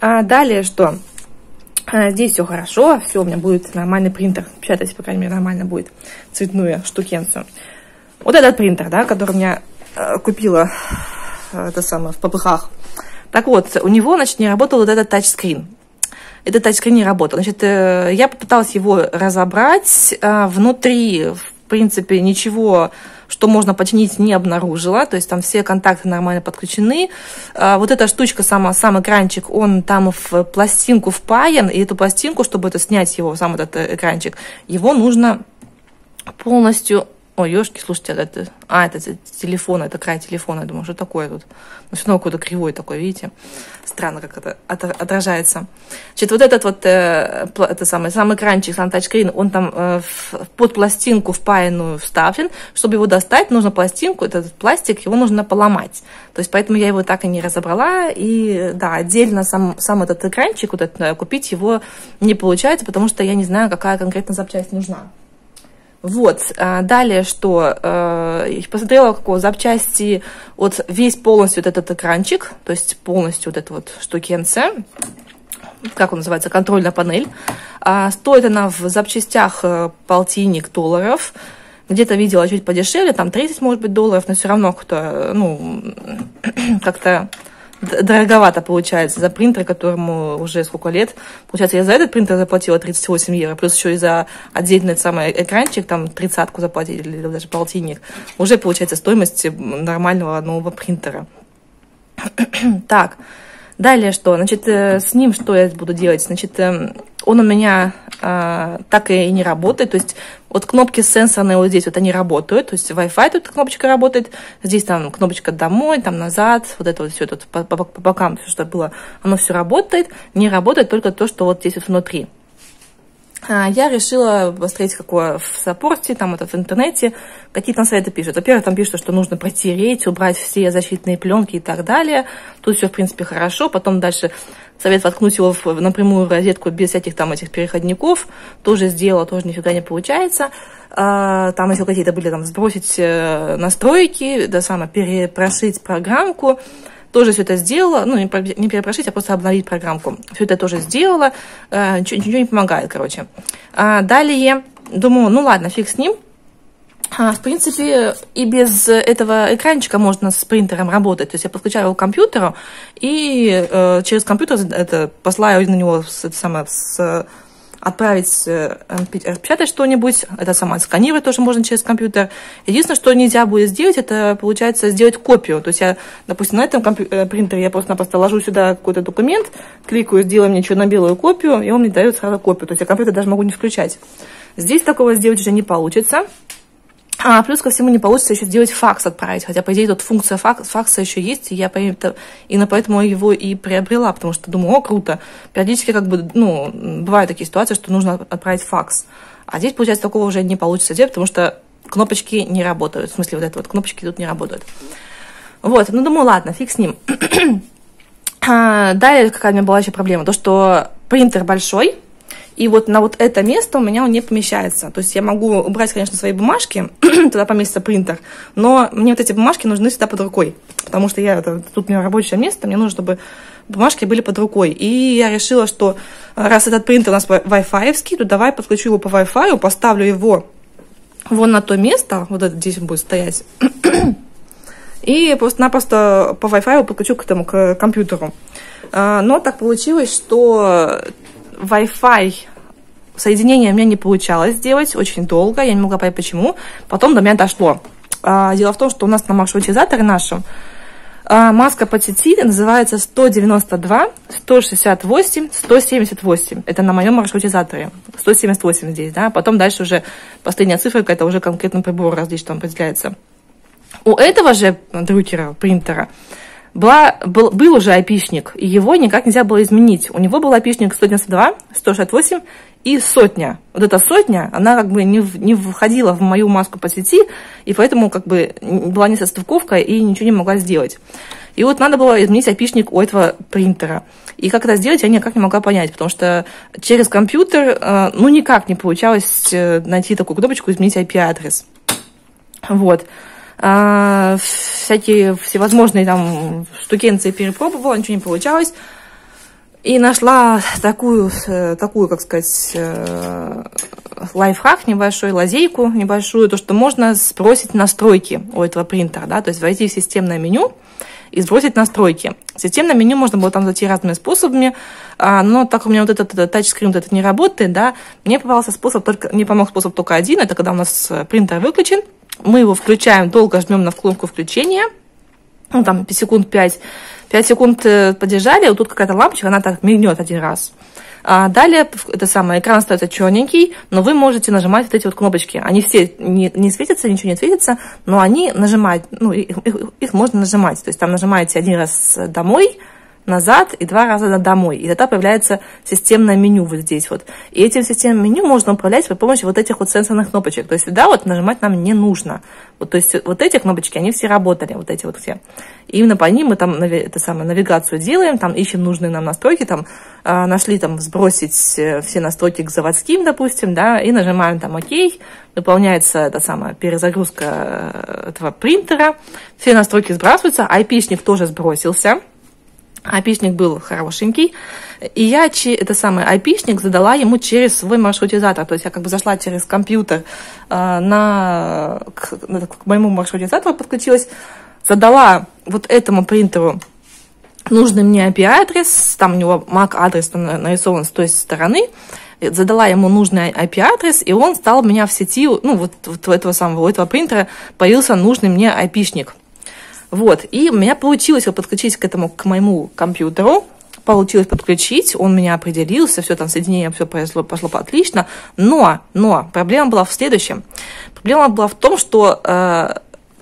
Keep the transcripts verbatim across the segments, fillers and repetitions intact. А далее что? А здесь все хорошо, все, у меня будет нормальный принтер. Печатать, по крайней мере, нормально будет цветную штукенцию. Вот этот принтер, да, который у меня э, купила э, это самое, в попыхах. Так вот, у него, значит, не работал вот этот тачскрин. Этот тачскрин не работал. Значит, э, я попыталась его разобрать. Э, внутри, в принципе, ничего, что можно починить, не обнаружила. То есть там все контакты нормально подключены. А, вот эта штучка, сама, сам экранчик, он там в пластинку впаян. И эту пластинку, чтобы это снять его, сам этот экранчик, его нужно полностью... Ой, ёшки, слушайте, это... а, это телефон, это край телефона. Я думаю, что такое тут? Но все равно какой-то кривой такой, видите? Странно, как это отражается. Значит, вот этот вот, э, это самый, сам экранчик, сам тачскрин, он там э, в, под пластинку впаянную вставлен. Чтобы его достать, нужно пластинку, этот пластик, его нужно поломать. То есть, поэтому я его так и не разобрала. И, да, отдельно сам, сам этот экранчик, вот этот, купить его не получается, потому что я не знаю, какая конкретно запчасть нужна. Вот, далее что, я посмотрела, какого запчасти, вот весь полностью вот этот экранчик, то есть полностью вот эта вот штукенция, как он называется, контрольная панель, стоит она в запчастях полтинник долларов, где-то видела чуть подешевле, там тридцать, может быть, долларов, но все равно кто-то, ну, как-то... Дороговато получается за принтер, которому уже сколько лет. Получается, я за этот принтер заплатила тридцать восемь евро, плюс еще и за отдельный самый экранчик, там тридцатку заплатили, или даже полтинник. Уже получается стоимость нормального нового принтера. Так, далее что? Значит, с ним что я буду делать? Значит, он у меня э, так и не работает. То есть вот кнопки сенсорные вот здесь вот они работают. То есть Wi-Fi тут кнопочка работает. Здесь там кнопочка домой, там назад. Вот это вот все тут по, по, по бокам, все, что было, оно все работает. Не работает только то, что вот здесь вот внутри. А я решила посмотреть, какое в саппорте, там это в интернете, какие там советы пишут. Во-первых, там пишут, что нужно протереть, убрать все защитные пленки и так далее. Тут все, в принципе, хорошо. Потом дальше совет воткнуть его в напрямую розетку без всяких там этих переходников. Тоже сделала, тоже нифига не получается. А, там еще какие-то были, там, сбросить настройки, да, само, перепрошить программку. Тоже все это сделала, ну, не перепрошить, а просто обновить программку. Все это тоже сделала, ничего не помогает, короче. Далее, думаю, ну ладно, фиг с ним. В принципе, и без этого экранчика можно с принтером работать. То есть я подключаю его к компьютеру, и через компьютер это, посылаю на него это самое, с... отправить, распечатать что-нибудь, это сама отсканировать тоже можно через компьютер. Единственное, что нельзя будет сделать, это, получается, сделать копию. То есть я, допустим, на этом принтере я просто-напросто ложу сюда какой-то документ, кликаю, сделаю мне черно-белую копию, и он мне дает сразу копию. То есть я компьютер даже могу не включать. Здесь такого сделать уже не получится. А плюс ко всему не получится еще сделать факс, отправить. Хотя, по идее, тут функция факс, факса еще есть, и я именно поэтому его и приобрела, потому что думаю, о, круто. Периодически как бы, ну, бывают такие ситуации, что нужно отправить факс. А здесь, получается, такого уже не получится сделать, потому что кнопочки не работают. В смысле, вот это вот, кнопочки тут не работают. Вот, ну, думаю, ладно, фиг с ним. Далее какая у меня была еще проблема, то, что принтер большой. И вот на вот это место у меня он не помещается. То есть я могу убрать, конечно, свои бумажки, туда поместится принтер, но мне вот эти бумажки нужны всегда под рукой, потому что я, это, тут у меня рабочее место, мне нужно, чтобы бумажки были под рукой. И я решила, что раз этот принтер у нас вай-файевский, то давай подключу его по вай-фай, поставлю его вон на то место, вот это, здесь он будет стоять, и просто-напросто по вай-фай подключу к, этому, к компьютеру. Но так получилось, что... Wi-Fi соединение у меня не получалось сделать очень долго, я не могла понять почему. Потом до меня дошло. А, дело в том, что у нас на маршрутизаторе нашем а, маска по сети называется сто девяносто два, сто шестьдесят восемь, сто семьдесят восемь. Это на моем маршрутизаторе. сто семьдесят восемь здесь, да. Потом дальше уже последняя цифра, это уже конкретный прибор различный определяется. У этого же друкера, принтера, Была, был, был уже айпишник, и его никак нельзя было изменить. У него был айпишник сто девяносто два, сто шестьдесят восемь и сотня. Вот эта сотня, она как бы не, не входила в мою маску по сети, и поэтому как бы была несостыковка и ничего не могла сделать. И вот надо было изменить айпишник у этого принтера. И как это сделать, я никак не могла понять, потому что через компьютер, ну, никак не получалось найти такую кнопочку «Изменить ай пи-адрес». Вот. А, всякие всевозможные там штукенции перепробовала, ничего не получалось. И нашла такую, такую, как сказать, лайфхак, небольшую лазейку, небольшую, то, что можно сбросить настройки у этого принтера, да, то есть войти в системное меню и сбросить настройки. Системное меню можно было там зайти разными способами, но так у меня вот этот, этот тачскрин вот этот не работает, да, мне попался способ, только, мне помог способ только один, это когда у нас принтер выключен, мы его включаем, долго жмем на вкладку включения, ну, там, пять секунд, пять, пять секунд подержали, вот тут какая-то лампочка, она так мигнет один раз. А далее, это самое, экран остается черненький, но вы можете нажимать вот эти вот кнопочки. Они все не, не светятся, ничего не светится, но они нажимают, ну, их, их, их можно нажимать. То есть там нажимаете один раз домой, назад и два раза домой. И тогда появляется системное меню вот здесь вот. И этим системным меню можно управлять при помощи вот этих вот сенсорных кнопочек. То есть сюда вот нажимать нам не нужно. Вот, то есть вот эти кнопочки, они все работали, вот эти вот все. И именно по ним мы там это самое, навигацию делаем, там ищем нужные нам настройки, там э, нашли там сбросить все настройки к заводским, допустим, да, и нажимаем там ОК. Выполняется эта самая перезагрузка этого принтера. Все настройки сбрасываются, ай пи-шник тоже сбросился. Айпишник был хорошенький, и я это самое айпишник задала ему через свой маршрутизатор, то есть я как бы зашла через компьютер э, на, к, к моему маршрутизатору подключилась, задала вот этому принтеру нужный мне ай пи-адрес, там у него мак-адрес нарисован с той стороны, задала ему нужный ай пи-адрес, и он стал у меня в сети, ну вот, вот у этого самого, у этого принтера появился нужный мне айпишник. Вот, и у меня получилось его подключить к этому, к моему компьютеру, получилось подключить, он меня определился, все там соединение, все произошло, пошло отлично, но, но проблема была в следующем. Проблема была в том, что э,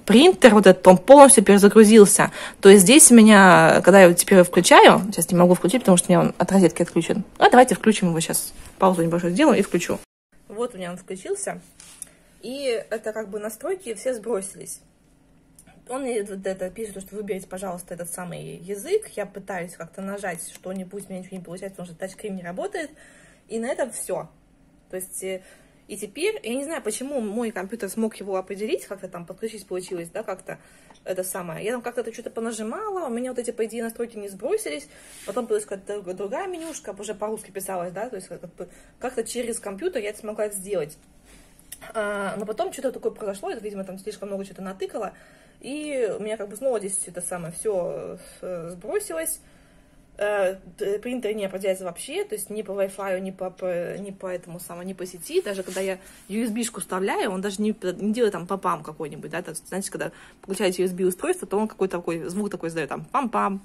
принтер вот этот, он полностью перезагрузился, то есть здесь у меня, когда я его теперь включаю, сейчас не могу включить, потому что у меня он от розетки отключен, а давайте включим его сейчас, паузу небольшую сделаю и включу. Вот у меня он включился, и это как бы настройки все сбросились. Он мне это пишет, что выберите, пожалуйста, этот самый язык. Я пытаюсь как-то нажать что-нибудь, у меня ничего не получается, потому что тачскрин не работает. И на этом все. То есть, и теперь, я не знаю, почему мой компьютер смог его определить, как-то там подключить получилось, да, как-то это самое. Я там как-то что-то понажимала, у меня вот эти, по идее, настройки не сбросились. Потом появилась какая-то другая менюшка, уже по-русски писалась, да, то есть как-то через компьютер я это смогла сделать. Но потом что-то такое произошло, это, видимо, там слишком много что-то натыкало, и у меня как бы снова здесь это самое все сбросилось, принтер не определяется вообще, то есть ни по Wi-Fi, ни по, по, ни по этому самому, ни по сети, даже когда я ю эс би-шку вставляю, он даже не, не делает там пам-пам какой-нибудь, да, то есть, знаете, когда подключаете ю эс би-устройство, то он какой-то такой звук такой задает, там, пам-пам.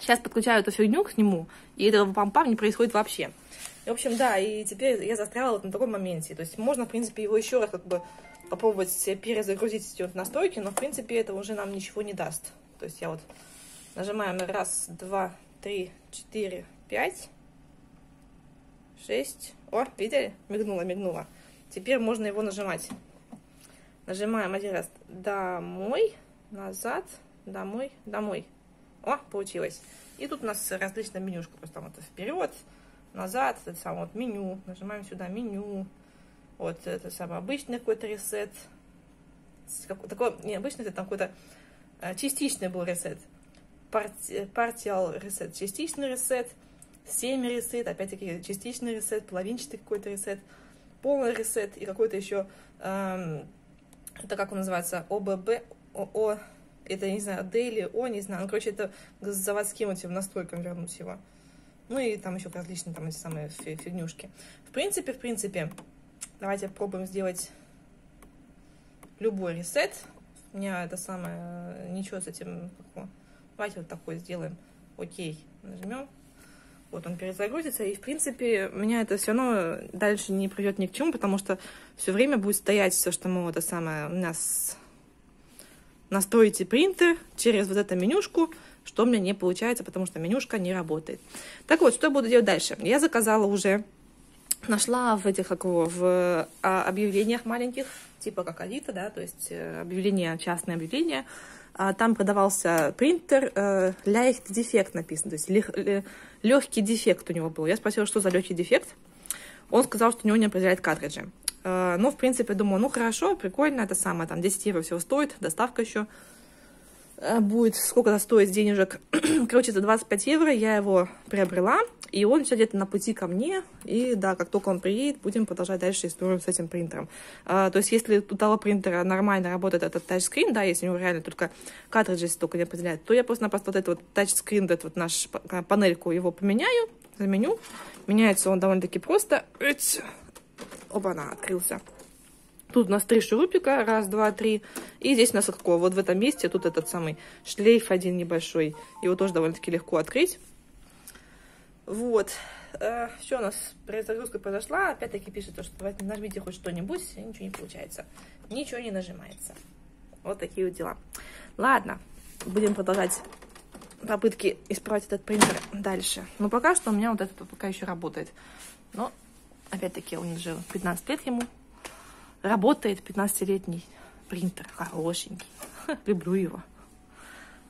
Сейчас подключаю эту фигню к нему, и этого пам-пам не происходит вообще. В общем, да, и теперь я застряла вот на таком моменте. То есть можно, в принципе, его еще раз как бы попробовать перезагрузить эти вот настройки, но, в принципе, это уже нам ничего не даст. То есть я вот нажимаю на раз, два, три, четыре, пять, шесть. О, видели? Мигнула, мигнула. Теперь можно его нажимать. Нажимаем один раз домой, назад, домой, домой. О, получилось. И тут у нас различная менюшка. Просто там это вперед, назад, это самое вот, меню. Нажимаем сюда меню. Вот это самый обычный какой-то ресет. Такой необычный, это там какой-то э, частичный был ресет. Partial ресет, частичный ресет. семь ресет, опять-таки частичный ресет, половинчатый какой-то ресет, полный ресет и какой-то еще, э, это как он называется, ОББ, ОО. Это, не знаю, Daily, о, не знаю, ну, короче, это к заводским этим настройкам вернуть его. Ну, и там еще различные там эти самые фигнюшки. В принципе, в принципе, давайте попробуем сделать любой ресет. У меня это самое, ничего с этим, давайте вот такой сделаем. Окей, нажмем. Вот он перезагрузится, и, в принципе, меня это все равно дальше не придет ни к чему, потому что все время будет стоять все, что мы, это самое, у нас... Настроите принтер через вот эту менюшку, что у меня не получается, потому что менюшка не работает. Так вот, что я буду делать дальше? Я заказала уже, нашла в этих как его, в объявлениях маленьких, типа как Авито, да, то есть объявления, частные объявления. Там продавался принтер, легкий дефект написано, то есть легкий дефект у него был. Я спросила, что за легкий дефект. Он сказал, что у него не определяет картриджи. Ну, в принципе, думаю, ну хорошо, прикольно, это самое, там десять евро всего стоит, доставка еще. будет сколько-то стоить денежек. Короче, за двадцать пять евро я его приобрела, и он все где-то на пути ко мне. И да, как только он приедет, будем продолжать дальше историю с этим принтером. А, то есть, если у того принтера нормально работает этот тачскрин, да, если у него реально только картриджи только не определяют, то я просто-напросто вот этот вот тачскрин, этот вот наш панельку его поменяю, заменю. Меняется он довольно-таки просто. Оба-на, открылся. Тут у нас три шурупика, раз, два, три, и здесь у нас легко, вот в этом месте, тут этот самый шлейф один небольшой, его тоже довольно-таки легко открыть. Вот, все у нас перезагрузка произошла, опять-таки пишет, что давайте нажмите хоть что-нибудь, и ничего не получается, ничего не нажимается. Вот такие вот дела. Ладно, будем продолжать попытки исправить этот принтер дальше, но пока что у меня вот этот пока еще работает, но опять-таки он уже пятнадцать лет ему. Работает пятнадцатилетний принтер. Хорошенький. Люблю его.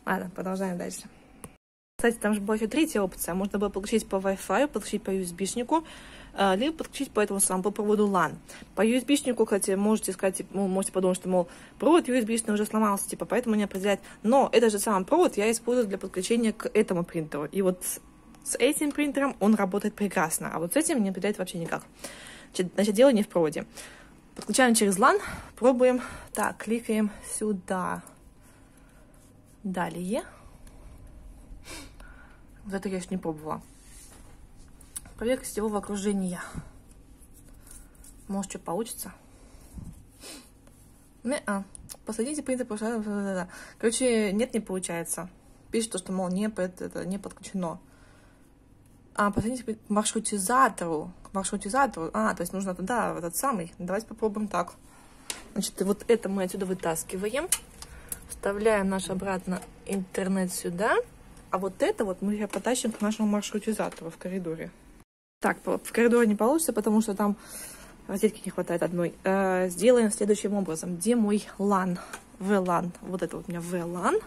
Ладно, продолжаем дальше. Кстати, там же была еще третья опция. Можно было подключить по Wi-Fi, подключить по ю эс би-шнику, либо подключить по этому самому, по проводу лан. По ю эс би-шнику, кстати, можете сказать, можете подумать, что, мол, провод ю эс би-шный уже сломался, типа, поэтому не определять. Но этот же самый провод я использую для подключения к этому принтеру. И вот с этим принтером он работает прекрасно, а вот с этим не определяет вообще никак. Значит, дело не в проводе. Подключаем через лан, пробуем. Так, кликаем сюда. Далее. Вот это я еще не пробовала. Проверка сетевого окружения. Может, что получится? Не-а. Посадите принтер, пожалуйста. Короче, нет, не получается. Пишет, что, мол, не, это, не подключено. А, посадите принтер к маршрутизатору. маршрутизатор, а, то есть нужно туда, этот самый, давайте попробуем так. Значит, вот это мы отсюда вытаскиваем, вставляем наш обратно интернет сюда, а вот это вот мы потащим к нашему маршрутизатору в коридоре. Так, в коридоре не получится, потому что там розетки не хватает одной. Сделаем следующим образом. Где мой лан? ви лан. Вот это вот у меня ви лан.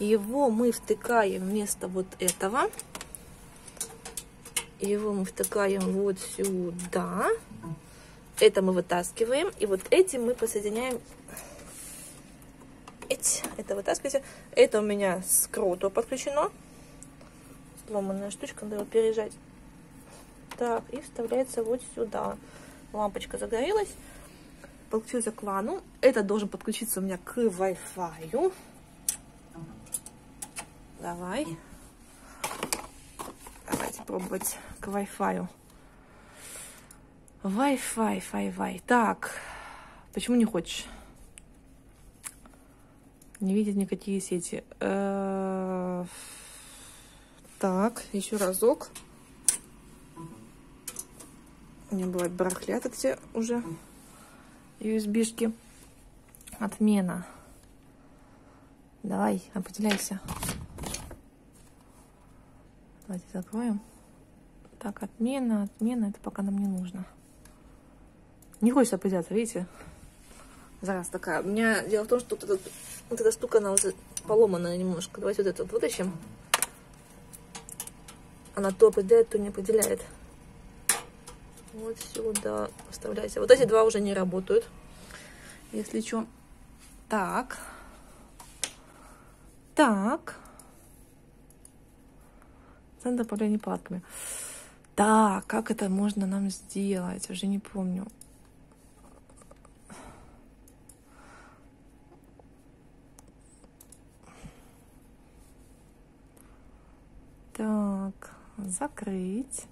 Его мы втыкаем вместо вот этого. Его мы втыкаем вот сюда. Это мы вытаскиваем. И вот эти мы посоединяем. Эти, это вытаскивайте. Это у меня с кроту подключено. Сломанная штучка, надо его пережать. Так, и вставляется вот сюда. Лампочка загорелась. Подключился к лану. Это должен подключиться у меня к Wi-Fi. Давай. Пробовать к Wi-Fi. Wi-Fi, Wi-Fi. Так, почему не хочешь? Не видит никакие сети. Э-э- так, еще разок. У меня бывает барахлят эти уже ю эс би-шки. Отмена. Давай, определяйся. Давайте закроем. Так, отмена, отмена, это пока нам не нужно. Не хочется определяться, видите? Зараза такая. У меня дело в том, что вот, этот, вот эта штука, она уже поломана немножко. Давайте вот эту вот вытащим. Она то определяет, то не определяет. Вот сюда вставляйте. Вот эти два уже не работают. Если что. Так. Так. Центр управления палатками. Да, как это можно нам сделать? Уже не помню. Так, закрыть.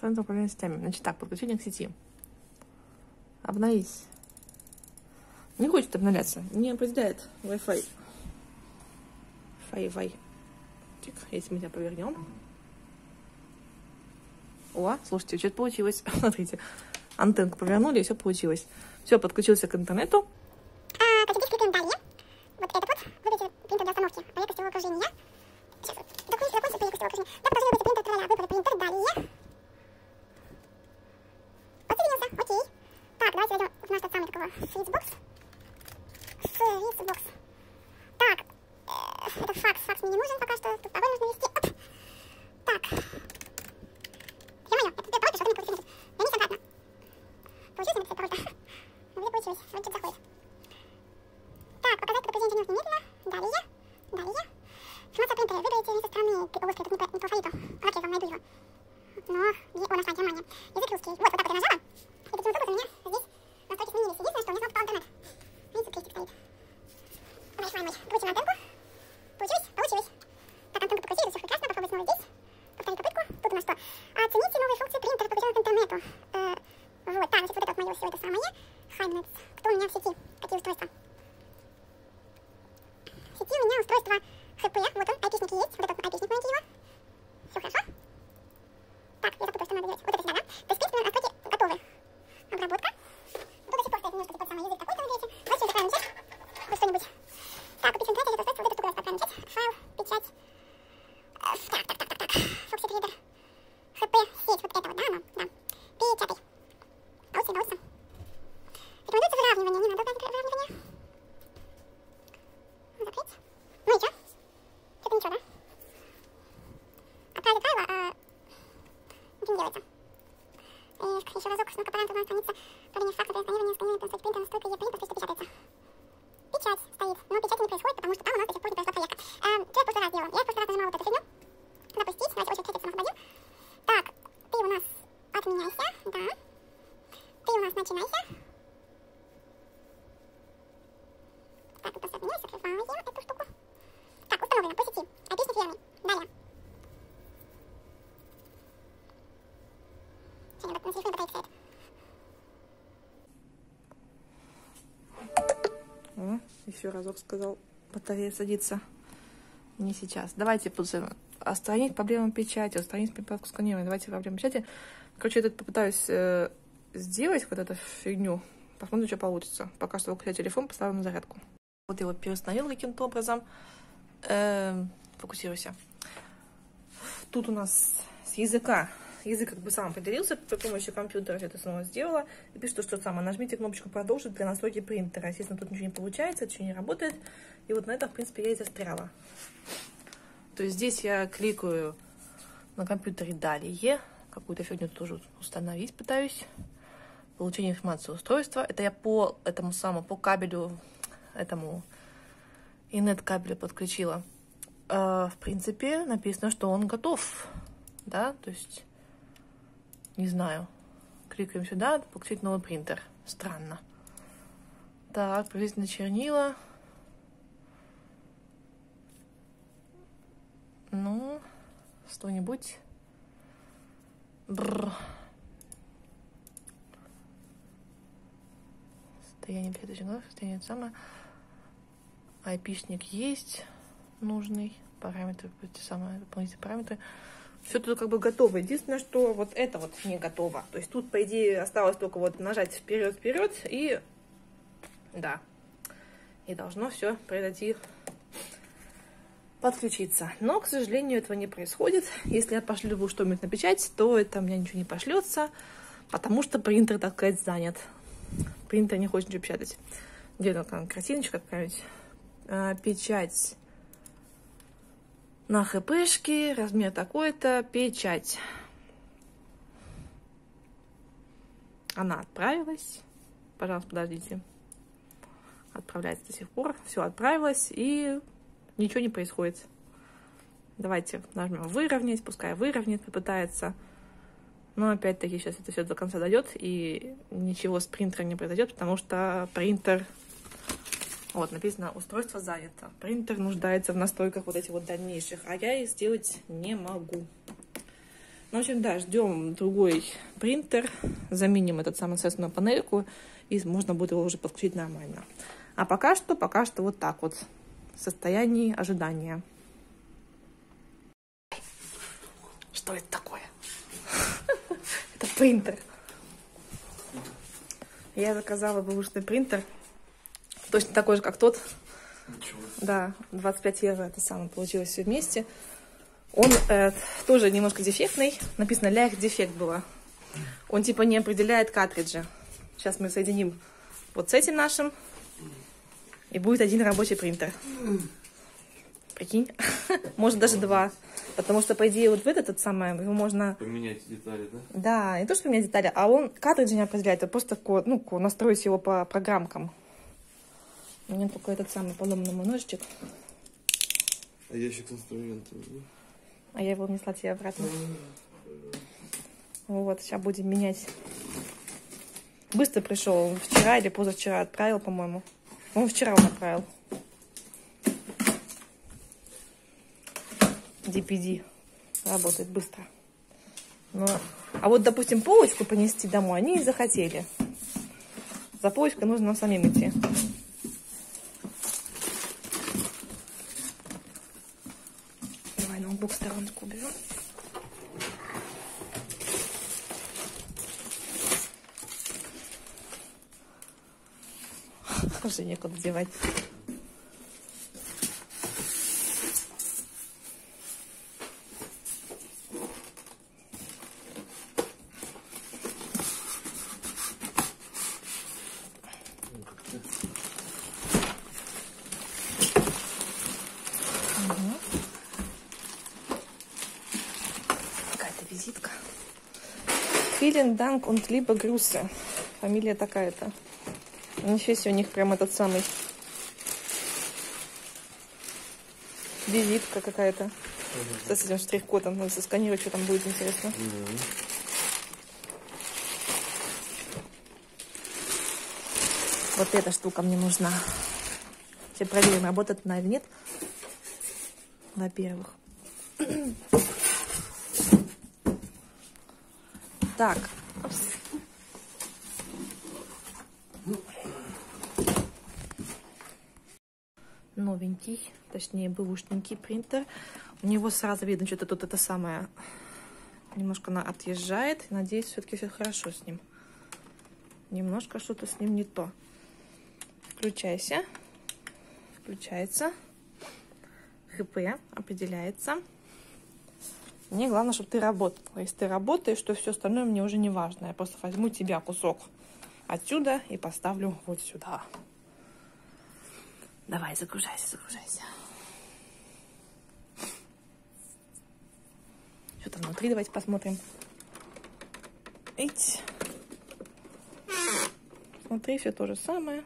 Центр управления сетями. Значит так, подключение к сети. Обновись. Не хочет обновляться, не определяет Wi-Fi. Wi-Fi. Если мы тебя повернем. О, слушайте, что-то получилось. Смотрите, антенку повернули, и все получилось. Все, подключился к интернету. А, то теперь кликаем далее. Вот это вот. Выберите принтер для остановки. Проверка сетевого окружения. Сейчас, закончится, закончится проверка сетевого окружения. Да, продолжение принтер отправляю. Выбрали принтер, далее. Подсоединился, окей. Так, давайте зайдем в наш тот самый такого фрицбокс. Фрицбокс. Так, э, это факс. Факс мне не нужен пока что. Тут пароль нужно ввести. Оп. Так. Ё-моё, это пароль пришёл, не подключился. Вернись обратно. сети устройства. В сети у меня устройство ХП, вот он, айпишник есть, вот этот айпишник маленький его. Все хорошо. Так, я запутала, что надо делать. Вот это сюда, да? То есть, в принципе, у нас настройки готовы. Обработка. Тут очень просто, немножко под самый язык такой-то выберите. Давайте закроем чек. Вот что-нибудь. Так, печать, это устройство, вот эту штуку закроем чек. Файл, печать. Так, так, так, так, так. Фокси Трейдер. ХП, сеть, вот это вот, да, оно, да. Печатай. Баусы, баусы. Рекомендуется выравнивание, не надо выравнивание. Закрыть. Ну и что? Что-то ничего, да? Отправить правило, а... ничего не делается. И еще разок, ну-ка, параметр на странице. Управление факта, переосканирование, сканирование, настройки принтера, настройка и принтер, настройка печатается. Печать стоит, но печати не происходит, потому что там у нас значит, позже произошла проверка. Эм, что я в прошлый раз делала? Я в прошлый раз нажимала вот эту фигню. Запустить, давайте очередь встретиться, мы освободим. Так, ты у нас отменяйся, да. Ты у нас начинайся. Так, просто отменяю, закрываем эту штуку. Так, установлено по сети. Описник верный. Далее. Сейчас я на телефоне батарейка стоит. О, еще разок сказал, батарея садится. Не сейчас. Давайте пузырь. Остранить проблему печати, устранить припадку сканирования. Давайте проблему печати. Короче, я тут попытаюсь э, сделать вот эту фигню. Посмотрим, что получится. Пока что выключаю телефон, поставим на зарядку. Вот я его переустановил каким-то образом. Э, фокусируйся. Тут у нас с языка. Язык как бы сам определился при помощи компьютера. Я это снова сделала. И пишет, что самое. Нажмите кнопочку «Продолжить» для настройки принтера. Естественно, тут ничего не получается, ничего не работает. И вот на этом, в принципе, я и застряла. То есть здесь я кликаю на компьютере «Далее». Какую-то фигню тоже установить пытаюсь. Получение информации устройства. Это я по этому самому, по кабелю, этому инет-кабелю подключила. Э, в принципе, написано, что он готов. Да, то есть, не знаю. Кликаем сюда, подключить новый принтер. Странно. Так, привести на чернила. Ну, что-нибудь. Состояние передачи глаз, состояние самое. Айпишник есть нужный. Параметры, самые дополнительные параметры. Все тут как бы готово. Единственное, что вот это вот не готово. То есть тут, по идее, осталось только вот нажать вперед-вперед и... Да. И должно все произойти... подключиться. Но, к сожалению, этого не происходит. Если я пошлю что-нибудь на печать, то это у меня ничего не пошлется, потому что принтер, так сказать, занят. Принтер не хочет ничего печатать. Где-то там картиночка какая-нибудь. А, печать на хпшке, размер такой-то, печать. Она отправилась. Пожалуйста, подождите. Отправляется до сих пор. Все, отправилась и... ничего не происходит. Давайте нажмем выровнять, пускай выровнять, попытается. Но опять-таки сейчас это все до конца дойдет, и ничего с принтером не произойдет, потому что принтер... Вот, написано, устройство занято. Принтер нуждается в настройках вот этих вот дальнейших, а я их сделать не могу. Ну, в общем, да, ждем другой принтер, заменим этот самый сенсор на панельку, и можно будет его уже подключить нормально. А пока что, пока что вот так вот. В состоянии ожидания. Что это такое? Это принтер. Я заказала бэушный принтер. Точно такой же, как тот. Ничего. Да, двадцать пять евро это самое получилось все вместе. Он э, тоже немножко дефектный. Написано, лях дефект было. Он типа не определяет картриджи. Сейчас мы соединим вот с этим нашим. И будет один рабочий принтер. Прикинь. Может, даже два. Потому что, по идее, вот в этот, этот самый, его можно... Поменять детали, да? Да, не то, что поменять детали, а он картриджи не определяет, а просто ну, настроить его по программкам. У меня только этот самый поломанный ножичек. А ящик с инструментами. А я его внесла тебе обратно. Вот, сейчас будем менять. Быстро пришел. Вчера или позавчера отправил, по-моему. Он вчера он отправил. ди пи ди. Работает быстро. Но... А вот, допустим, полочку понести домой они не захотели. За полочкой нужно нам самим идти. ноутбук в сторонку уберу. Уже некуда девать. Визитка. Vielen Dank und liebe Grüße. Фамилия такая-то. Ничего себе, у них прям этот самый. Визитка какая-то. Mm-hmm. С этим штрих-кодом. Надо сосканировать, что там будет интересно. Mm-hmm. Вот эта штука мне нужна. Сейчас проверим, работает она или нет. Во-первых. Так, новенький, точнее бэушненький принтер. У него сразу видно, что-то тут это самое. Немножко она отъезжает. Надеюсь, все-таки все хорошо с ним. Немножко что-то с ним не то. Включайся. Включается. ХП определяется. Мне главное, чтобы ты работал. Если ты работаешь, то все остальное мне уже не важно. Я просто возьму тебя кусок отсюда и поставлю вот сюда. Давай, загружайся, загружайся. Что там внутри, давайте посмотрим. Эть. Смотри, все то же самое.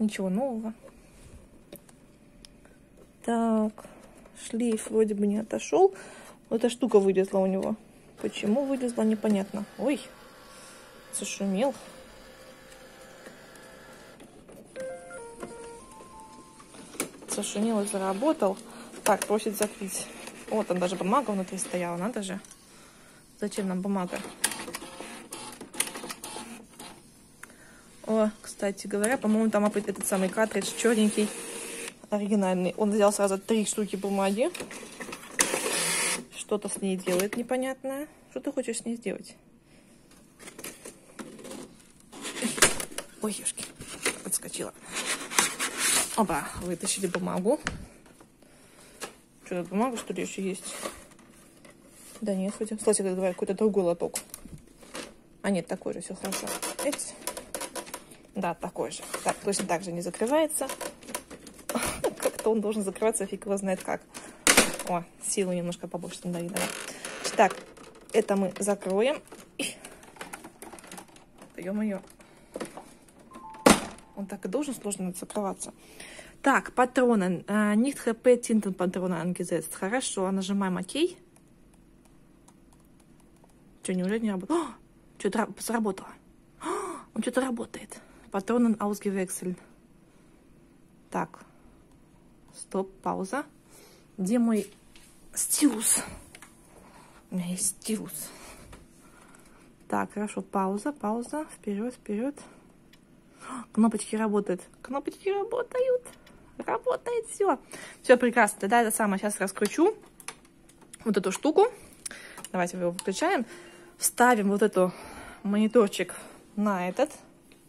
Ничего нового. Так. Шлейф вроде бы не отошел. Вот эта штука вылезла у него. Почему вылезла, непонятно. Ой, зашумел. Зашумел и заработал. Так, просит закрыть. О, там даже бумага внутри стояла, надо же. Зачем нам бумага? О, кстати говоря, по-моему, там этот самый картридж черненький. Оригинальный. Он взял сразу три штуки бумаги. Что-то с ней делает непонятное. Что ты хочешь с ней сделать? Ой, ёшки. Подскочила. Опа. Вытащили бумагу. Что, бумага, что ли, еще есть? Да нет, вроде. Слушай, как говорят, какой-то другой лоток. А нет, такой же, все хорошо. Эть. Да, такой же. Так, точно так же не закрывается. Как-то он должен закрываться, фиг его знает как. О, силу немножко побольше надавила. Так, это мы закроем. Ё-моё. Он так и должен сложно закрываться. Так, патроны. Nicht хп Tinten патрона angesetzt. Хорошо, нажимаем ОК. Что, неужели не работает? Что-то сработало. Он что-то работает. Патроны ausgewechselt. Так, стоп, пауза. Где мой стилус? У меня есть стилус. Так, хорошо, пауза, пауза, вперед, вперед. Кнопочки работают, кнопочки работают, работает все. Все прекрасно, тогда это самое, сейчас раскручу вот эту штуку. Давайте его выключаем. Вставим вот эту мониторчик на этот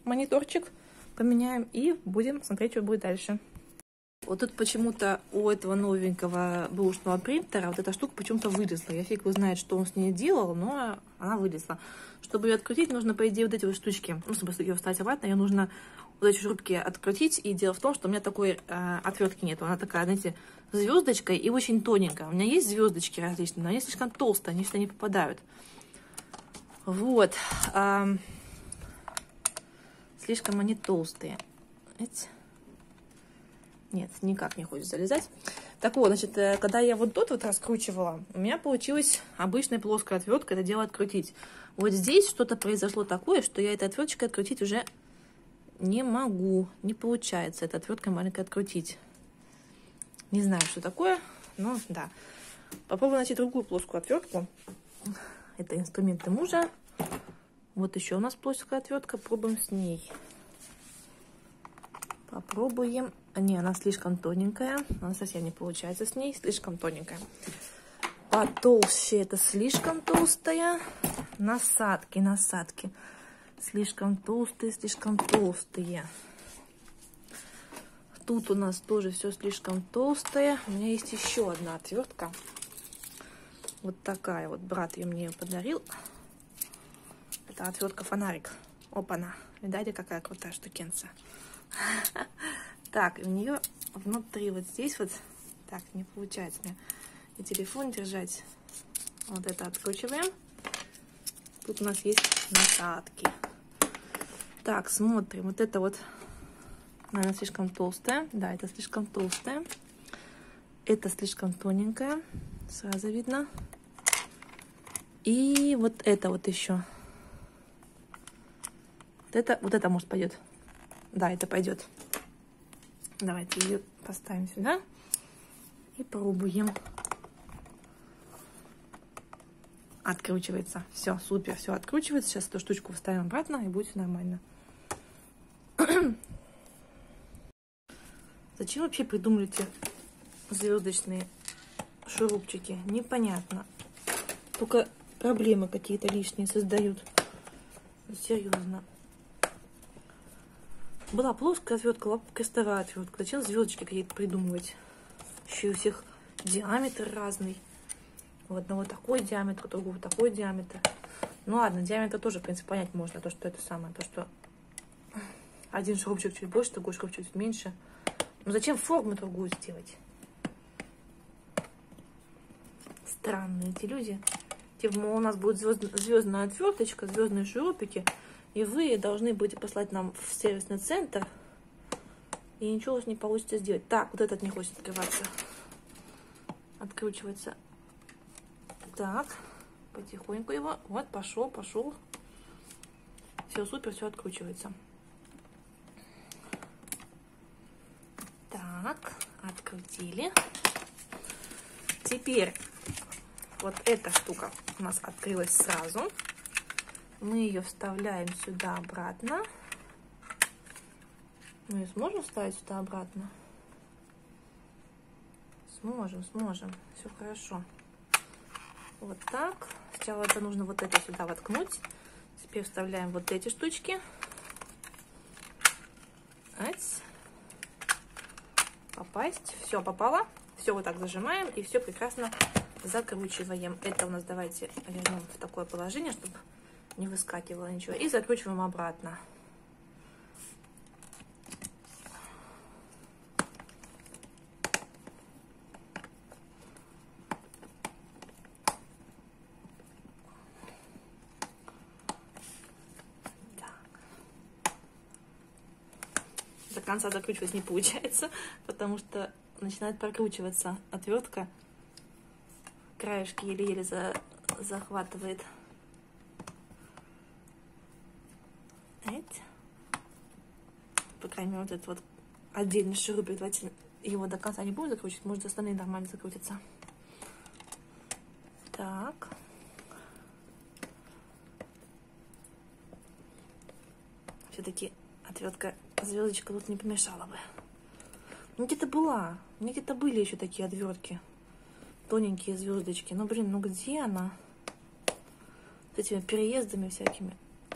мониторчик. Поменяем и будем смотреть, что будет дальше. Вот тут почему-то у этого новенького бэушного принтера вот эта штука почему-то вылезла. Я фиг его знает, что он с ней делал, но она вылезла. Чтобы ее открутить, нужно, по идее, вот эти вот штучки. Ну, чтобы ее вставить обратно, ее нужно вот эти шурупки открутить. И дело в том, что у меня такой э, отвертки нет. Она такая, знаете, звездочкой и очень тоненькая. У меня есть звездочки различные, но они слишком толстые, они сюда не попадают. Вот. Э, слишком они толстые. Видите? Нет, никак не хочет залезать. Так вот, значит, когда я вот тут вот раскручивала, у меня получилась обычная плоская отвертка, это дело открутить. Вот здесь что-то произошло такое, что я этой отверткой открутить уже не могу. Не получается этой отверткой маленькой открутить. Не знаю, что такое, но да. Попробую найти другую плоскую отвертку. Это инструменты мужа. Вот еще у нас плоская отвертка, пробуем с ней. Попробуем. Не, она слишком тоненькая. Она совсем не получается с ней. Слишком тоненькая. Потолще это слишком толстая. Насадки, насадки. Слишком толстые, слишком толстые. Тут у нас тоже все слишком толстое. У меня есть еще одна отвертка. Вот такая вот. Брат я мне ее подарил. Это отвертка-фонарик. Опа-на. Видали, какая крутая штукенция. Так, у нее внутри вот здесь вот. Так, не получается мне и телефон держать. Вот это откручиваем. Тут у нас есть насадки. Так, смотрим. Вот это вот, наверное, слишком толстая. Да, это слишком толстая. Это слишком тоненькая. Сразу видно. И вот это вот еще. Вот это, вот это может пойдет. Да, это пойдет. Давайте ее поставим сюда. И пробуем. Откручивается. Все, супер, все откручивается. Сейчас эту штучку вставим обратно, и будет все нормально. Зачем вообще придумали эти звездочные шурупчики? Непонятно. Только проблемы какие-то лишние создают. Серьезно. Была плоская отвертка, лапка, старая отвертка. Зачем звездочки какие-то придумывать? Еще у всех диаметр разный. У одного такой диаметр, у другого такой диаметр. Ну ладно, диаметр тоже, в принципе, понять можно. То, что это самое. То, что один шурупчик чуть больше, другой шурупчик чуть меньше. Ну зачем форму другую сделать? Странные эти люди. Типа, у нас будет звезд... звездная отверточка, звездные шурупики. И вы должны будете послать нам в сервисный центр. И ничего у вас не получится сделать. Так, вот этот не хочет открываться. Откручивается. Так, потихоньку его. Вот, пошел, пошел. Все супер, все откручивается. Так, открутили. Теперь вот эта штука у нас открылась сразу. Мы ее вставляем сюда обратно. Мы ее сможем вставить сюда обратно? Сможем, сможем. Все хорошо. Вот так. Сначала это нужно вот это сюда воткнуть. Теперь вставляем вот эти штучки. Ать. Попасть. Все, попало. Все вот так зажимаем и все прекрасно закручиваем. Это у нас давайте вернем в такое положение, чтобы не выскакивало ничего. И закручиваем обратно. До конца закручивать не получается, потому что начинает прокручиваться отвертка. Краешки еле-еле за... захватывает. Эть. По крайней мере, вот этот вот отдельный шурупик. Давайте его до конца не будем закручивать. Может, остальные нормально закрутятся. Так. Все-таки отвертка... Звездочка тут не помешала бы. Ну где-то была. У меня где-то были еще такие отвертки. Тоненькие звездочки. Ну блин, ну где она? С этими переездами всякими.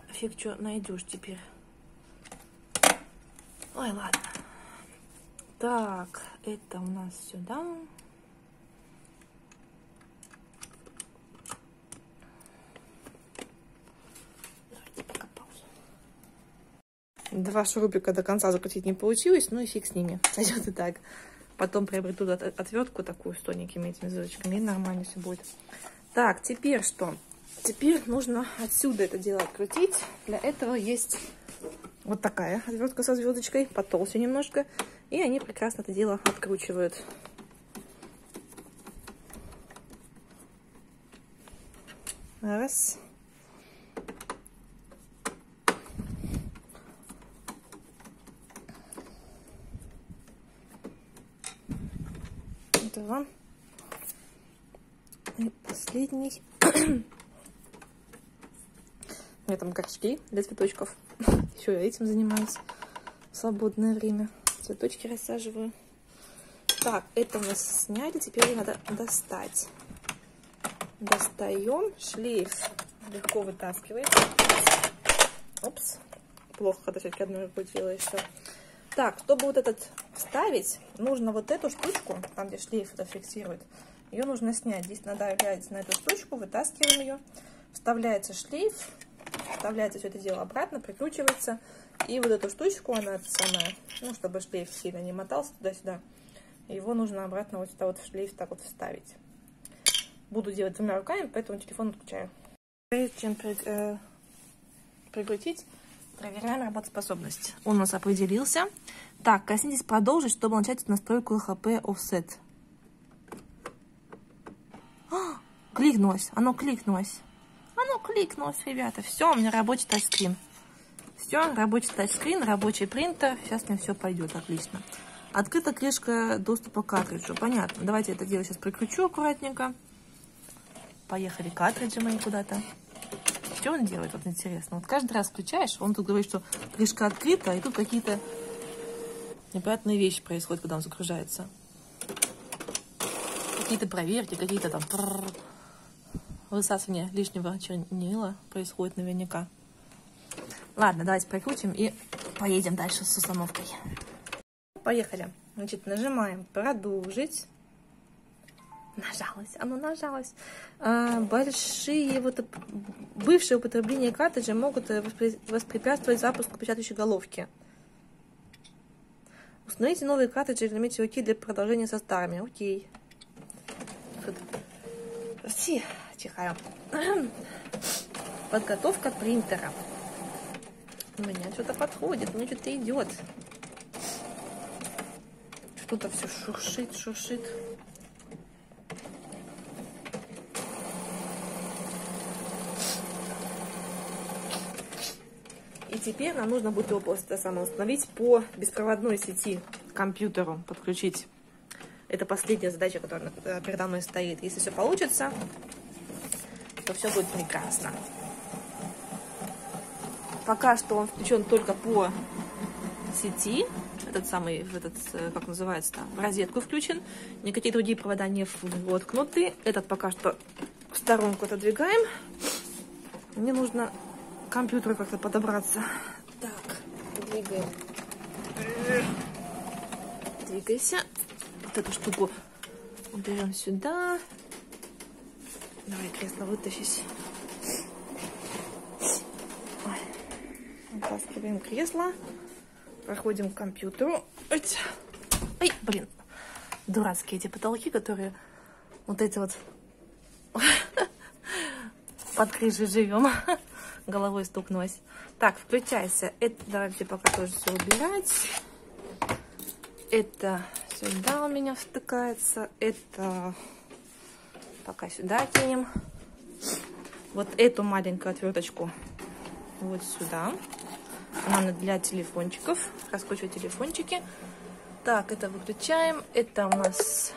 Фиг что найдешь теперь. Ой, ладно. Так, это у нас сюда. Два шурупика до конца закрутить не получилось, ну и фиг с ними. Сойдет и так. Потом приобрету отвертку такую с тоненькими этими звездочками, и нормально все будет. Так, теперь что? Теперь нужно отсюда это дело открутить. Для этого есть вот такая отвертка со звездочкой, потолще немножко, и они прекрасно это дело откручивают. Раз. Два. И последний. У меня там горшки для цветочков. Еще я этим занимаюсь в свободное время. цветочки рассаживаю. Так, это у нас сняли, теперь надо достать. Достаем. Шлейф легко вытаскивается. Опс. Плохо, когда все-таки одной рукой делаешься. Так, чтобы вот этот вставить, нужно вот эту штучку, там где шлейф это фиксирует, ее нужно снять. Здесь надавливается на эту штучку, вытаскиваем ее, вставляется шлейф, вставляется все это дело обратно, прикручивается. И вот эту штучку, она самая, ну, чтобы шлейф сильно не мотался туда-сюда, его нужно обратно вот сюда вот в шлейф так вот вставить. Буду делать двумя руками, поэтому телефон отключаю. Прежде чем при, э, прикрутить, проверяем работоспособность. Он у нас определился. Так, коснитесь продолжить, чтобы начать настройку эл ха пэ Offset. А, кликнулось, оно кликнулось. Оно кликнулось, ребята. Все, у меня рабочий тачскрин. Все, рабочий тачскрин, рабочий принтер. Сейчас мне все пойдет отлично. Открыта крышка доступа к картриджу. Понятно. Давайте это дело сейчас прикручу аккуратненько. Поехали картриджи мои куда-то. Что он делает? Вот интересно. Вот каждый раз включаешь, он тут говорит, что крышка открыта, и тут какие-то непонятные вещи происходят, когда он загружается. Какие-то проверки, какие-то там высасывание лишнего чернила происходит наверняка. Ладно, давайте прикрутим и поедем дальше с установкой. Поехали. Значит, нажимаем «Продолжить». Нажалась, оно нажалось. А, большие вот бывшие употребления картриджа могут воспрепятствовать запуску печатающей головки. Установите новые картриджи и возьмите руки для продолжения со старыми. Окей. Все, чихаю. Подготовка принтера. У меня что-то подходит, у меня что-то идет. Что-то все шуршит, шуршит. И теперь нам нужно будет его просто самоустановить по беспроводной сети к компьютеру, подключить. Это последняя задача, которая передо мной стоит. Если все получится, то все будет прекрасно. Пока что он включен только по сети. Этот самый, этот, как называется, там, в розетку включен. Никакие другие провода не воткнуты. Этот пока что в сторонку отодвигаем. Мне нужно... к компьютеру как-то подобраться. Так, двигаем. Двигайся. Вот эту штуку уберем сюда. Давай кресло вытащись. Вытаскиваем кресло. Проходим к компьютеру. Ой, блин. Дурацкие эти потолки, которые вот эти вот под крышей живем. Головой стукнулась. Так, включайся. Это давайте пока тоже все убирать. Это сюда у меня втыкается. Это пока сюда кинем. Вот эту маленькую отверточку вот сюда. Она для телефончиков. Раскручиваю телефончики. Так, это выключаем. Это у нас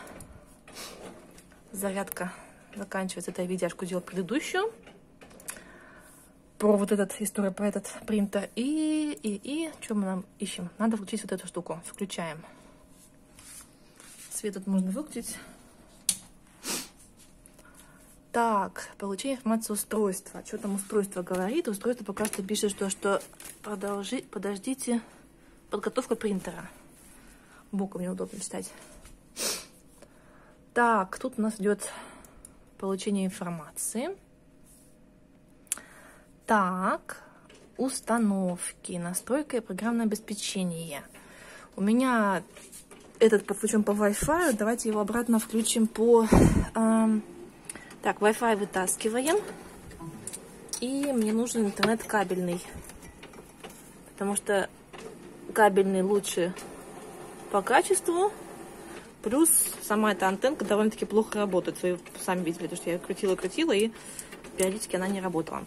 зарядка заканчивается. Это я видяшку делала предыдущую. Про вот этот, историю про этот принтер. И, и, и, что мы нам ищем? Надо включить вот эту штуку. Включаем. Свет тут можно выключить. Так, получи информацию устройства. Что там устройство говорит? Устройство пока что пишет, что, что продолжи, подождите, подготовка принтера. Боком неудобно читать. Так, тут у нас идет получение информации. Так, установки, настройка и программное обеспечение. У меня этот подключен по Wi-Fi. Давайте его обратно включим по... Э, так, Wi-Fi вытаскиваем. И мне нужен интернет кабельный. Потому что кабельный лучше по качеству. Плюс сама эта антенка довольно-таки плохо работает. Вы сами видели, потому что я крутила-крутила, и периодически она не работала.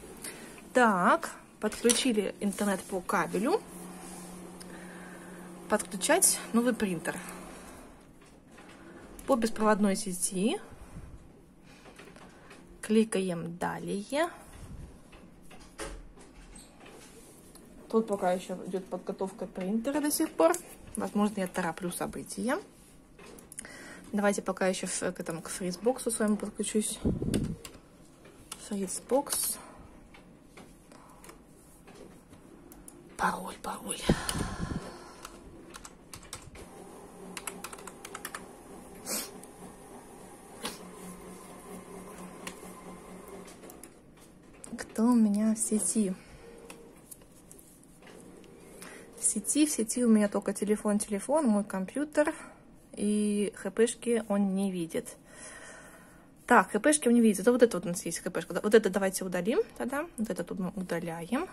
Так, подключили интернет по кабелю. Подключать новый принтер. По беспроводной сети. Кликаем «Далее». Тут пока еще идет подготовка принтера до сих пор. Возможно, я тороплю события. Давайте пока еще к этому, к фризбоксу с вами подключусь. Фризбокс. Пароль, пароль. Кто у меня в сети? В сети, в сети у меня только телефон, телефон, мой компьютер. И хпшки он не видит. Так, хпшки он не видит. Это вот это вот у нас есть хпшка. Вот это давайте удалим тогда. Вот это тут мы удаляем.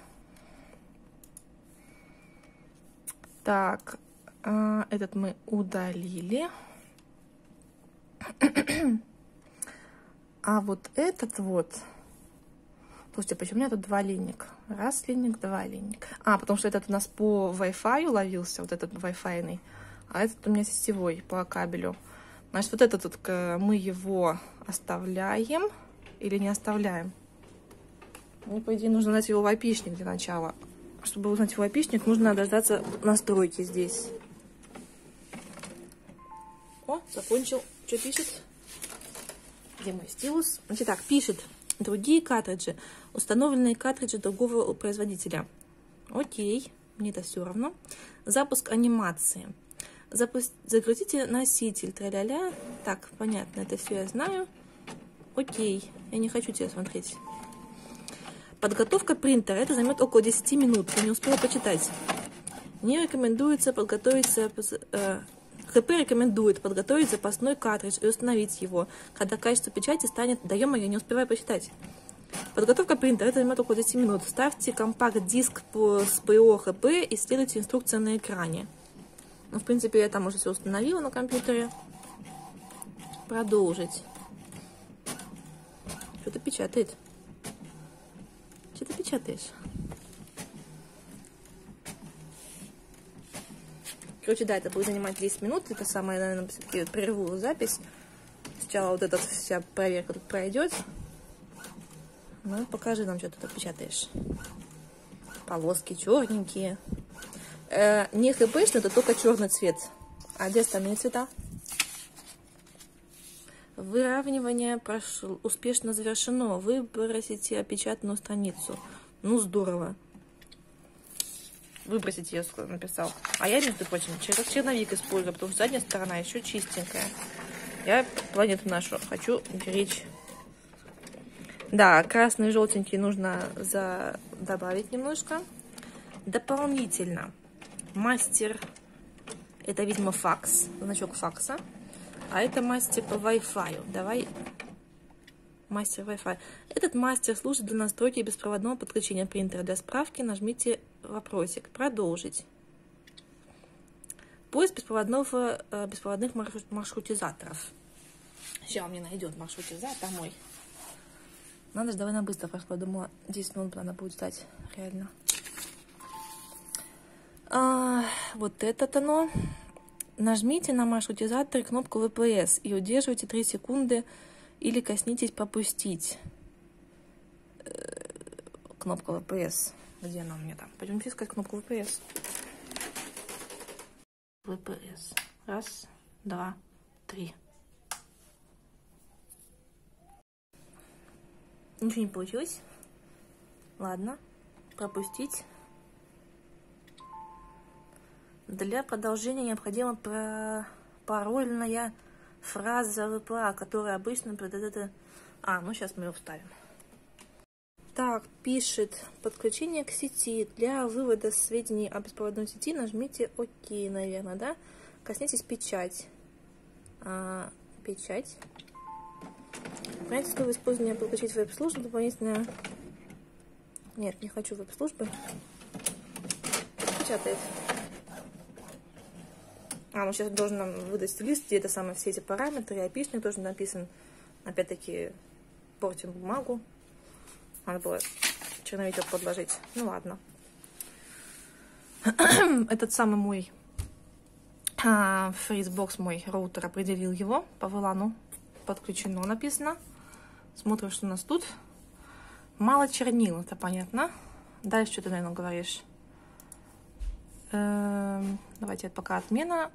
Так, этот мы удалили. А вот этот вот... Слушайте, почему у меня тут два линейка? Раз линейка, два линейка. А, потому что этот у нас по Wi-Fi ловился, вот этот Wi-Fi-ный. А этот у меня сетевой по кабелю. Значит, вот этот вот, мы его оставляем или не оставляем? Мне, по идее, нужно знать его в айпишник для начала. Чтобы узнать его айпишник, нужно дождаться настройки здесь. О, закончил. Что пишет? Где мой стилус? Значит так, пишет. Другие картриджи. Установленные картриджи другого производителя. Окей, мне это все равно. Запуск анимации. Запу... Загрузите носитель. Тра-ля-ля. Так, понятно, это все я знаю. Окей, я не хочу тебя смотреть. Подготовка принтера. Это займет около десяти минут. Я не успела почитать. Не рекомендуется подготовить... ХП рекомендует подготовить запасной картридж и установить его, когда качество печати станет... Да ё-моё, я не успеваю посчитать. Подготовка принтера. Это займет около десяти минут. Ставьте компакт-диск с ПО ХП и следуйте инструкциям на экране. Ну, в принципе, я там уже все установила на компьютере. Продолжить. Что-то печатает. Что ты печатаешь? Короче, да, это будет занимать десять минут. Это самое, наверное, все-таки прерву запись. Сначала вот эта вся проверка тут пройдет. Ну, покажи нам, что ты тут печатаешь. Полоски черненькие. Э, не хпшно, это только черный цвет. А где остальные цвета? Выравнивание прошло, успешно завершено. Выбросите опечатанную страницу. Ну, здорово. Выбросить ее, написал. А я, между прочим, через черновик использую, потому что задняя сторона еще чистенькая. Я планету нашу хочу беречь. Да, красный и желтенький нужно за... добавить немножко. Дополнительно. Мастер. Это, видимо, факс. Значок факса. А это мастер по Wi-Fi. Давай... Мастер Wi-Fi. Этот мастер служит для настройки беспроводного подключения принтера. Для справки нажмите вопросик. Продолжить. Поиск беспроводного, беспроводных маршрутизаторов. Сейчас он мне найдет маршрутизатор мой. Надо же, давай на быстро прошло. Думала, десять минут надо будет ждать. Реально. А, вот это оно. Нажмите на маршрутизатор кнопку вэ пэ эс и удерживайте три секунды. Или коснитесь «Попустить». Кнопка вэ пэ эс. Где она у меня там? Пойдемте искать кнопку вэ пэ эс. вэ пэ эс. Раз, два, три. Ничего не получилось. Ладно. Пропустить. Для продолжения необходимо про... парольная... фраза вэ пэ а, которая обычно... А, ну сейчас мы ее вставим. Так, пишет. Подключение к сети. Для вывода сведений о беспроводной сети нажмите ОК, наверное, да? Коснитесь печать. А, печать. Понимаете, слово использование подключить веб-службу дополнительно... Нет, не хочу веб-службы. Печатает. А, ну сейчас должен нам выдать лист, где это самое, все эти параметры, айпишник тоже написан. Опять-таки, портим бумагу. Надо было черновичок подложить. Ну ладно. Этот самый мой а, фризбокс, мой роутер определил его. По вэ лану подключено написано. Смотрим, что у нас тут. Мало чернил, это понятно. Дальше что ты, наверное, говоришь? Давайте пока отмена.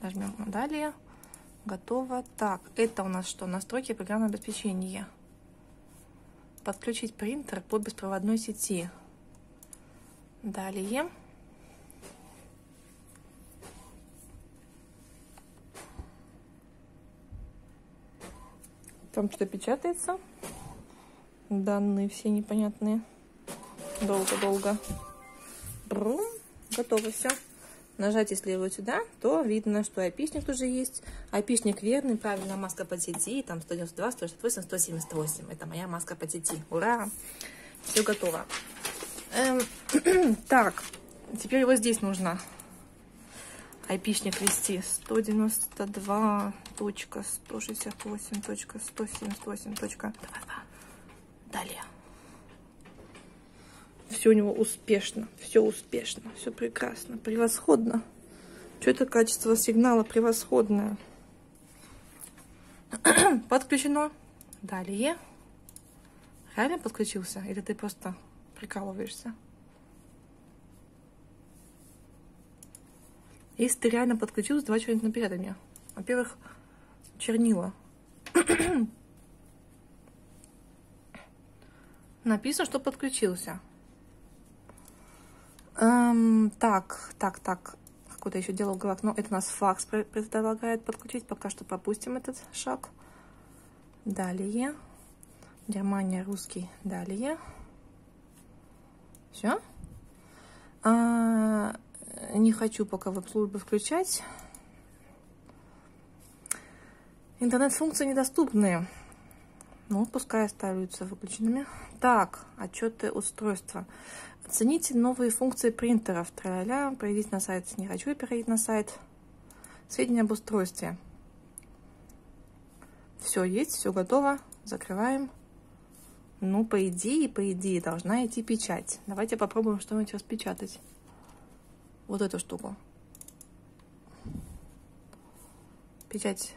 Нажмем далее. Готово. Так, это у нас что? Настройки программного обеспечения. Подключить принтер по беспроводной сети. Далее. Там что печатается. Данные все непонятные. Долго-долго. Брум. Готово все. Нажать, если его сюда, то видно, что айпишник уже есть. Айпишник верный, правильная маска под сети. Там сто девяносто два, сто шестьдесят восемь, сто семьдесят восемь. Это моя маска под сети. Ура! Все готово. Эм, так, теперь его здесь нужно айпишник ввести. сто девяносто два точка сто шестьдесят восемь точка сто семьдесят восемь точка двадцать два. Далее. Все у него успешно, все успешно, все прекрасно, превосходно. Что это качество сигнала превосходное? Подключено. Далее. Реально подключился? Или ты просто прикалываешься? Если ты реально подключился, два чернила наперед меня. Во-первых, чернила. Написано, что подключился. Эм, так, так, так. Какое-то еще дело в головах. Но это у нас факс предлагает подключить. Пока что пропустим этот шаг. Далее. Германия, русский. Далее. Все. А, не хочу пока веб-службу включать. Интернет-функции недоступны. Ну, пускай остаются выключенными. Так, отчеты устройства. Оцените новые функции принтеров. Тра-ля-ля. Перейдите на сайт. Не хочу перейти на сайт. Сведения об устройстве. Все есть, все готово. Закрываем. Ну, по идее, по идее, должна идти печать. Давайте попробуем что-нибудь распечатать. Вот эту штуку. Печать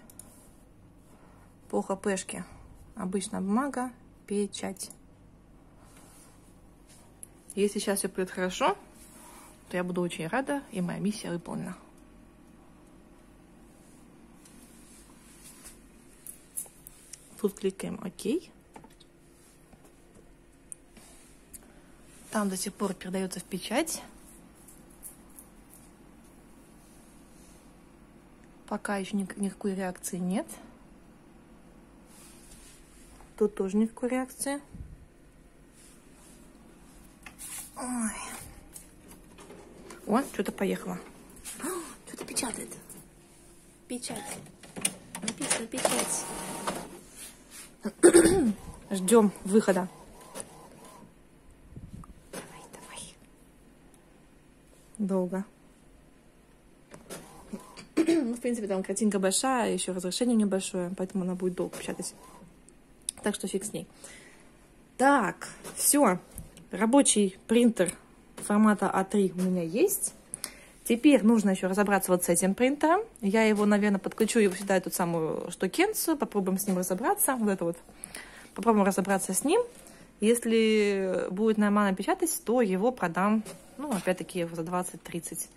по ХПшке. Обычная бумага. Печать. Если сейчас все будет хорошо, то я буду очень рада, и моя миссия выполнена. Тут кликаем ОК. Там до сих пор передается в печать. Пока еще никакой реакции нет. Тут тоже никакой реакции. Ой. О, что-то поехало. Что-то печатает. Печать. Написано печать. Ждем выхода. Давай, давай. Долго. Ну, в принципе, там картинка большая, еще разрешение небольшое, поэтому она будет долго печатать. Так что фиг с ней. Так, все. Рабочий принтер формата а три у меня есть. Теперь нужно еще разобраться вот с этим принтером. Я его, наверное, подключу его сюда, эту самую штукенцию. Попробуем с ним разобраться. Вот это вот. Попробуем разобраться с ним. Если будет нормально печатать, то его продам, ну, опять-таки, за двадцать-тридцать.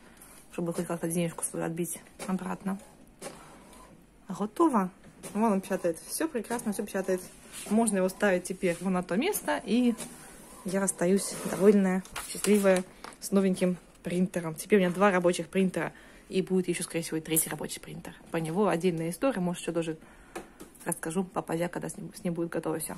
Чтобы хоть как-то денежку свою отбить обратно. Готово. Вон он печатает. Все прекрасно, все печатает. Можно его ставить теперь вон на то место и... Я остаюсь довольная, счастливая, с новеньким принтером. Теперь у меня два рабочих принтера, и будет еще, скорее всего, и третий рабочий принтер. По него отдельная история, может, еще даже расскажу попозже, когда с ним, с ним будет готово все.